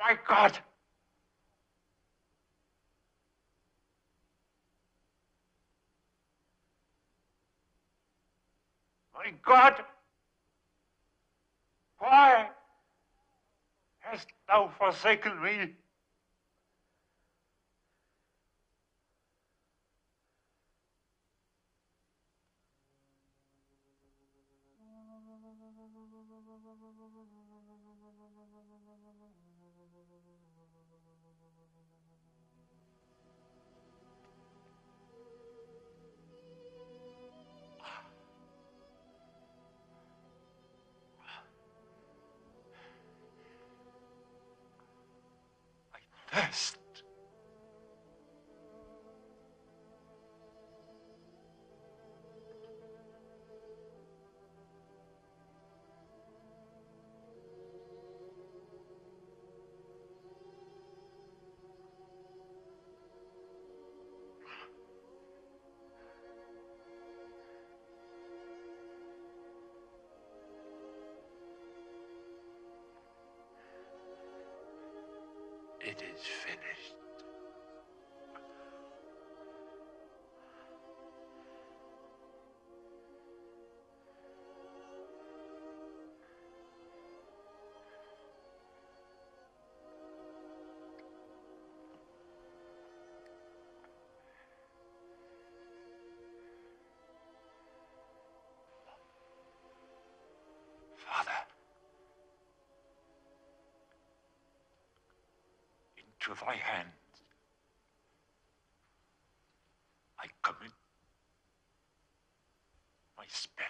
My God! My God! Why hast thou forsaken me? Yes. It is finished. To thy hands I commit my spirit.